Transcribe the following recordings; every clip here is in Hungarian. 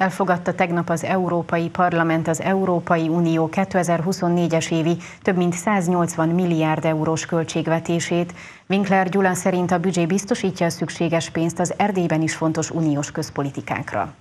elfogadta tegnap az Európai Parlament az Európai Unió 2024-es évi több mint 180 milliárd eurós költségvetését. Winkler Gyula szerint a büdzsé biztosítja a szükséges pénzt az Erdélyben is fontos uniós közpolitikákra.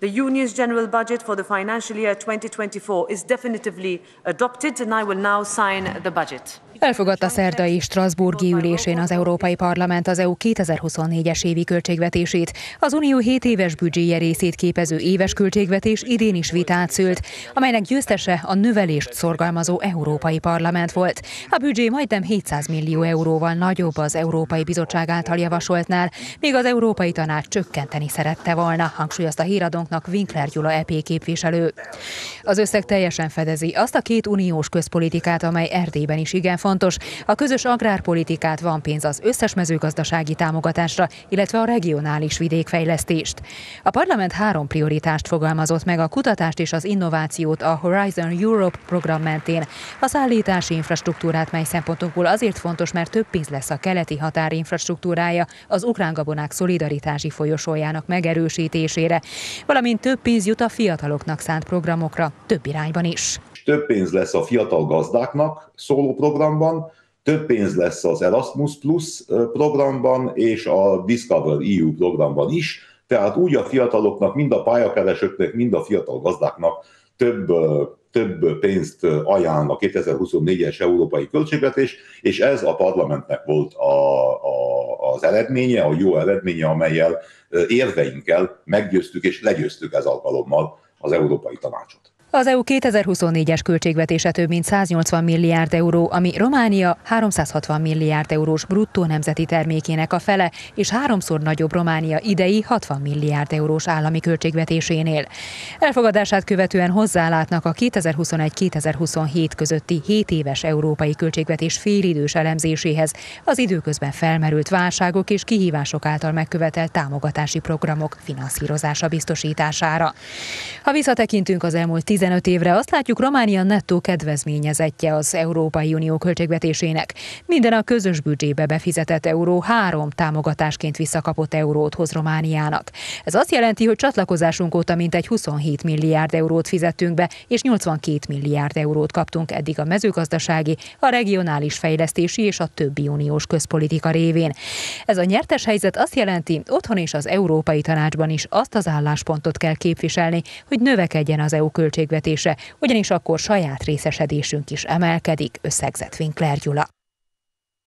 The Union's general budget for the financial year 2024 is definitively adopted, and I will now sign the budget. Elfogadta szerdai strasburgi ülésén az Európai Parlament az EU 2024-es évi költségvetését. Az Unió 7 éves büdzséje részét képező éves költségvetés idén is vitát szült, amelynek győztese a növelést szorgalmazó Európai Parlament volt. A büdzsé majdnem 700 millió euróval nagyobb az Európai Bizottság által javasoltnál, míg az Európai Tanács csökkenteni szerette volna, hangsúlyozta híradónknak Winkler Gyula EP képviselő. Az összeg teljesen fedezi azt a két uniós közpolitikát, amely Erdélyben is igen fontos. A közös agrárpolitikát, van pénz az összes mezőgazdasági támogatásra, illetve a regionális vidékfejlesztést. A parlament 3 prioritást fogalmazott meg: a kutatást és az innovációt a Horizon Europe program mentén, a szállítási infrastruktúrát, mely szempontunkból azért fontos, mert több pénz lesz a keleti határ infrastruktúrája az ukrán gabonák szolidaritási folyosójának megerősítésére, valamint több pénz jut a fiataloknak szánt programokra, több irányban is. Több pénz lesz a fiatal gazdáknak szóló programban, több pénz lesz az Erasmus Plus programban és a Discover EU programban is, tehát úgy a fiataloknak, mind a pályakeresőknek, mind a fiatal gazdáknak több pénzt ajánl a 2024-es európai költségvetés, és ez a parlamentnek volt az eredménye, a jó eredménye, amellyel érveinkkel meggyőztük és legyőztük ez alkalommal az Európai Tanácsot. Az EU 2024-es költségvetése több mint 180 milliárd euró, ami Románia 360 milliárd eurós bruttó nemzeti termékének a fele, és 3-szor nagyobb Románia idei 60 milliárd eurós állami költségvetésénél. Elfogadását követően hozzálátnak a 2021-2027 közötti 7 éves európai költségvetés félidős elemzéséhez az időközben felmerült válságok és kihívások által megkövetelt támogatási programok finanszírozása biztosítására. Ha visszatekintünk az elmúlt 15 évre, azt látjuk, Románia nettó kedvezményezettje az Európai Unió költségvetésének. Minden a közös büdzsébe befizetett euró 3 támogatásként visszakapott eurót hoz Romániának. Ez azt jelenti, hogy csatlakozásunk óta mintegy 27 milliárd eurót fizettünk be, és 82 milliárd eurót kaptunk eddig a mezőgazdasági, a regionális fejlesztési és a többi uniós közpolitika révén. Ez a nyertes helyzet azt jelenti, otthon és az Európai Tanácsban is azt az álláspontot kell képviselni, hogy növekedjen az EU költségvetése, ugyanis akkor saját részesedésünk is emelkedik, összegzett Winkler Gyula.